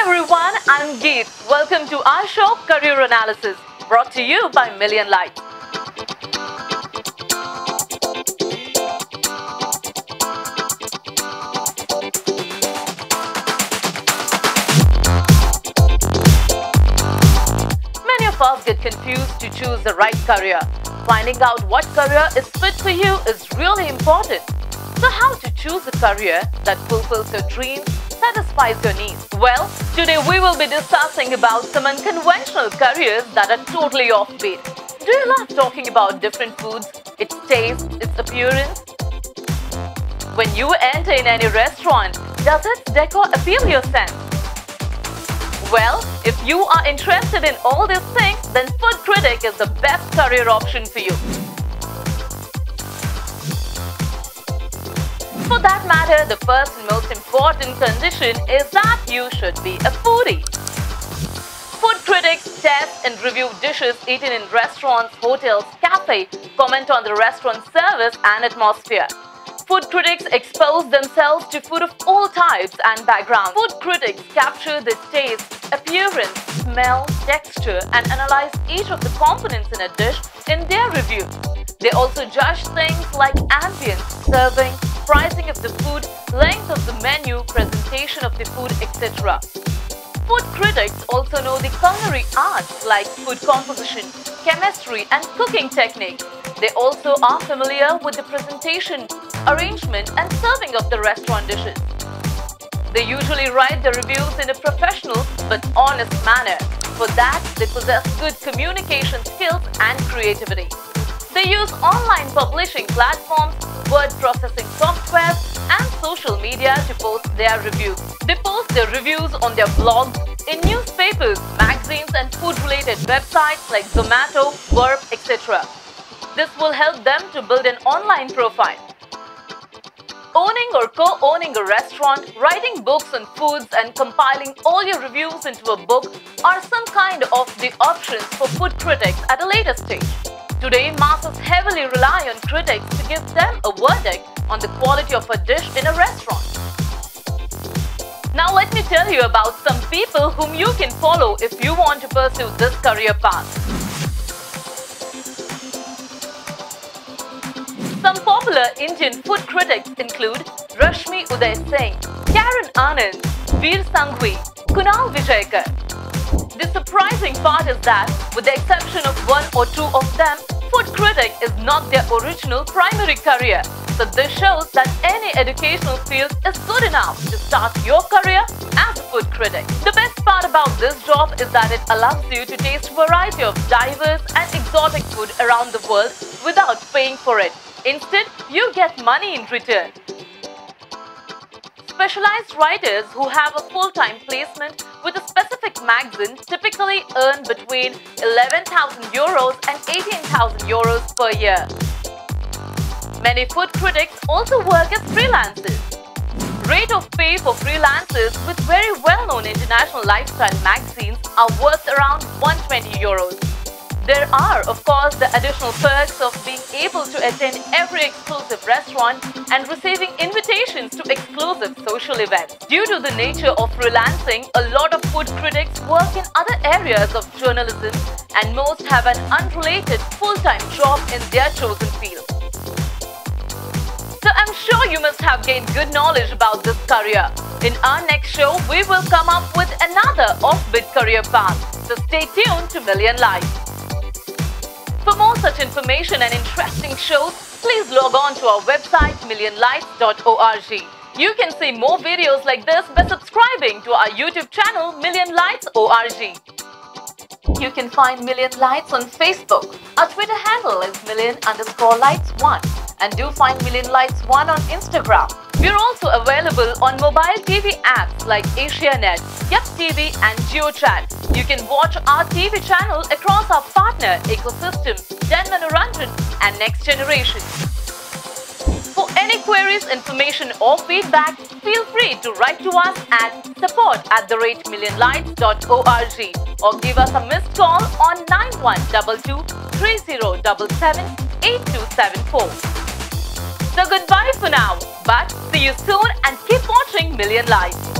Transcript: Everyone, I'm Geet. Welcome to our show Career Analysis, brought to you by Million Lights. Many of us get confused to choose the right career. Finding out what career is fit for you is really important. So how to choose a career that fulfills your dreams, satisfies your needs? Well, today we will be discussing about some unconventional careers that are totally offbeat. Do you love talking about different foods, its taste, its appearance? When you enter in any restaurant, does its decor appeal your sense? Well, if you are interested in all these things, then food critic is the best career option for you. For that matter, the first and most important condition is that you should be a foodie. Food critics test and review dishes eaten in restaurants, hotels, cafes, comment on the restaurant service and atmosphere. Food critics expose themselves to food of all types and backgrounds. Food critics capture the taste, appearance, smell, texture and analyze each of the components in a dish in their review. They also judge things like ambience, serving, pricing of the food, length of the menu, presentation of the food, etc. Food critics also know the culinary arts like food composition, chemistry and cooking technique. They also are familiar with the presentation, arrangement and serving of the restaurant dishes. They usually write the reviews in a professional but honest manner. For that, they possess good communication skills and creativity. They use online publishing platforms, word processing software and social media to post their reviews. They post their reviews on their blogs, in newspapers, magazines and food-related websites like Zomato, Yelp, etc. This will help them to build an online profile. Owning or co-owning a restaurant, writing books on foods and compiling all your reviews into a book are some kind of the options for food critics at a later stage. Today, masses heavily rely on critics to give them a verdict on the quality of a dish in a restaurant. Now let me tell you about some people whom you can follow if you want to pursue this career path. Some popular Indian food critics include Rashmi Uday Singh, Karan Anand, Veer Sanghvi, Kunal Vijaykar. The surprising part is that, with the exception of one or two of them, food critic is not their original primary career. So this shows that any educational field is good enough to start your career as a food critic. The best part about this job is that it allows you to taste a variety of diverse and exotic food around the world without paying for it. Instead, you get money in return. Specialized writers who have a full-time placement with a specific magazine typically earn between €11,000 and €18,000 per year. Many food critics also work as freelancers. Rate of pay for freelancers with very well-known international lifestyle magazines are worth around €120. There are, of course, the additional perks of being able to attend every exclusive restaurant and receiving invitations to exclusive social events. Due to the nature of freelancing, a lot of food critics work in other areas of journalism and most have an unrelated full-time job in their chosen field. So I'm sure you must have gained good knowledge about this career. In our next show, we will come up with another offbeat career path. So stay tuned to Million Lights. For more such information and interesting shows, please log on to our website millionlights.org. You can see more videos like this by subscribing to our YouTube channel millionlights.org. You can find Million Lights on Facebook. Our Twitter handle is million_lights1 and do find Million Lights 1 on Instagram. We're also available on mobile TV apps like Asianet, Yelp TV and GeoChat. You can watch our TV channel across our partner ecosystem, Den Manoranjan and Next Generation. For any queries, information or feedback, feel free to write to us at support@millionlights.org or give us a missed call on 9122-3077-8274. So goodbye for now, but see you soon and keep watching Million Lights.